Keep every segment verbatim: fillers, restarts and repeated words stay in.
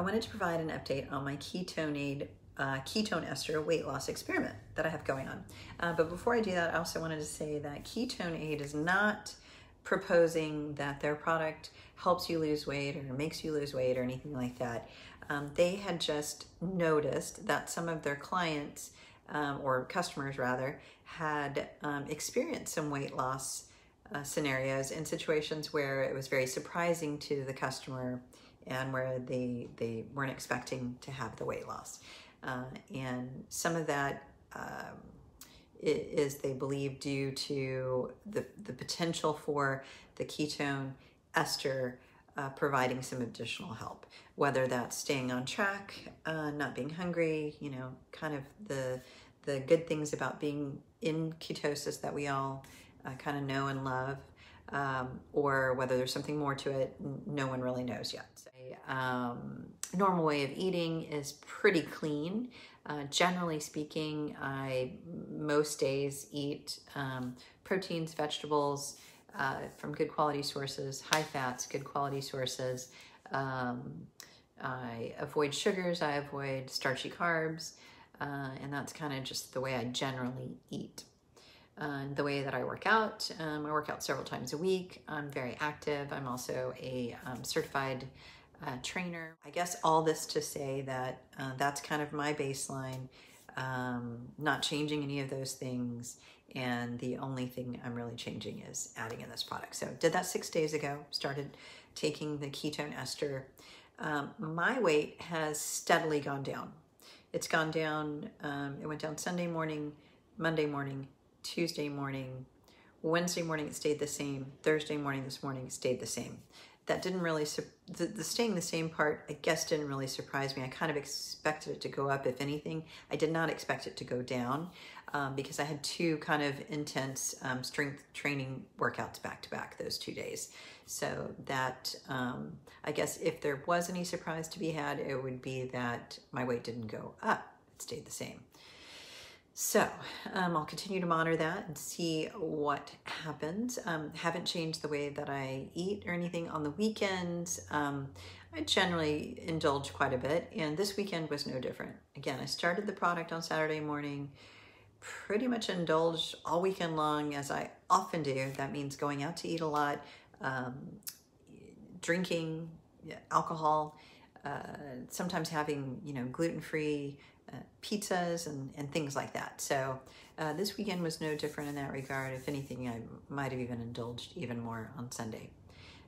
I wanted to provide an update on my KetoneAid Uh, ketone ester weight loss experiment that I have going on. Uh, but before I do that, I also wanted to say that KetoneAid is not proposing that their product helps you lose weight or makes you lose weight or anything like that. Um, they had just noticed that some of their clients, um, or customers rather, had um, experienced some weight loss uh, scenarios in situations where it was very surprising to the customer and where they, they weren't expecting to have the weight loss. Uh, and some of that um, is, they believe, due to the, the potential for the ketone ester uh, providing some additional help, whether that's staying on track, uh, not being hungry, you know, kind of the, the good things about being in ketosis that we all uh, kind of know and love, um, or whether there's something more to it, no one really knows yet. So, um, normal way of eating is pretty clean. Uh, generally speaking, I most days eat um, proteins, vegetables uh, from good quality sources, high fats, good quality sources. Um, I avoid sugars, I avoid starchy carbs, uh, and that's kind of just the way I generally eat. Uh, the way that I work out, um, I work out several times a week. I'm very active. I'm also a um, certified Uh, trainer. I guess all this to say that uh, that's kind of my baseline, um, not changing any of those things, and the only thing I'm really changing is adding in this product. So did that six days ago, started taking the ketone ester. Um, my weight has steadily gone down. It's gone down, um, it went down Sunday morning, Monday morning, Tuesday morning, Wednesday morning it stayed the same, Thursday morning this morning it stayed the same. That didn't really, the, the staying the same part, I guess, didn't really surprise me. I kind of expected it to go up, if anything. I did not expect it to go down um, because I had two kind of intense um, strength training workouts back to back those two days. So that, um, I guess if there was any surprise to be had, it would be that my weight didn't go up, it stayed the same. So um, I'll continue to monitor that and see what happens. Um, haven't changed the way that I eat or anything. On the weekends, um, I generally indulge quite a bit, and this weekend was no different. Again, I started the product on Saturday morning, pretty much indulged all weekend long, as I often do. That means going out to eat a lot, um, drinking alcohol, uh, sometimes having, you know, gluten-free Uh, pizzas and, and things like that. So uh, this weekend was no different in that regard. If anything, I might have even indulged even more on Sunday.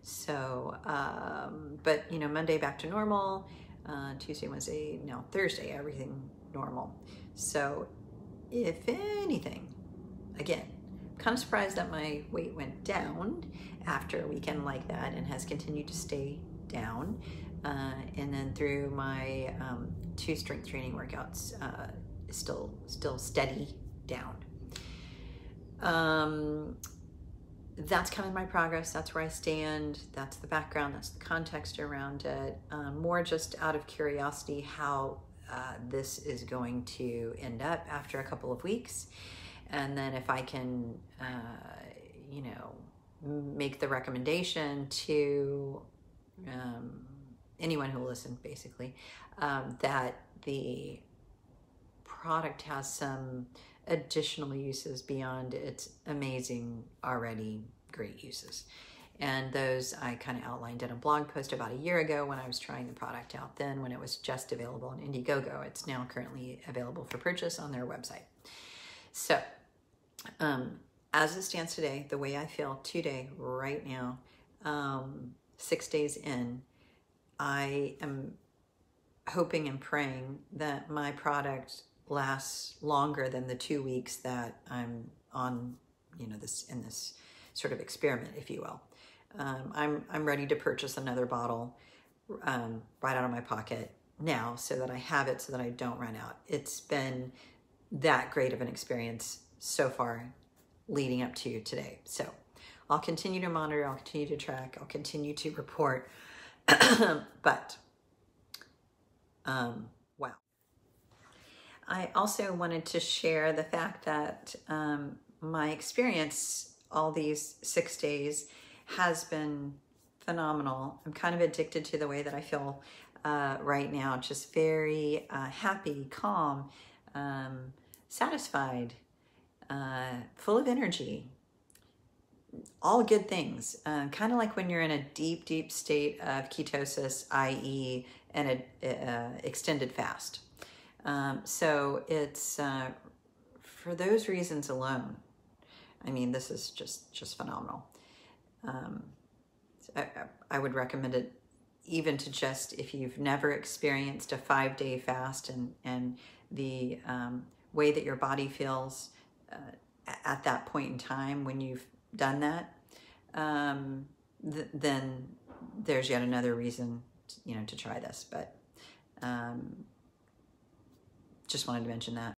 So, um, but you know, Monday back to normal, uh, Tuesday, Wednesday, no, Thursday, everything normal. So if anything, again, I'm kind of surprised that my weight went down after a weekend like that and has continued to stay down. Uh, and then through my um, two strength training workouts, uh, still still steady down. Um, that's kind of my progress. That's where I stand. That's the background. That's the context around it. Uh, more just out of curiosity how uh, this is going to end up after a couple of weeks. And then if I can, uh, you know, make the recommendation to um, anyone who will listen, basically, um, that the product has some additional uses beyond its amazing, already great uses. And those I kind of outlined in a blog post about a year ago when I was trying the product out then, when it was just available on Indiegogo. It's now currently available for purchase on their website. So um, as it stands today, the way I feel today, right now, um, six days in, I am hoping and praying that my product lasts longer than the two weeks that I'm on, you know, this in this sort of experiment, if you will. Um, I'm, I'm ready to purchase another bottle um, right out of my pocket now so that I have it, so that I don't run out. It's been that great of an experience so far leading up to today. So I'll continue to monitor, I'll continue to track, I'll continue to report. But, um, wow. I also wanted to share the fact that um, my experience all these six days has been phenomenal. I'm kind of addicted to the way that I feel. uh, right now, just very uh, happy, calm, um, satisfied, uh, full of energy. All good things, uh, kind of like when you're in a deep, deep state of ketosis, that is an uh, extended fast. Um, so it's uh, for those reasons alone. I mean, this is just, just phenomenal. Um, I, I would recommend it even to just, if you've never experienced a five day fast and, and the um, way that your body feels uh, at that point in time when you've done that, um, th then there's yet another reason, you know, to try this. But um, just wanted to mention that.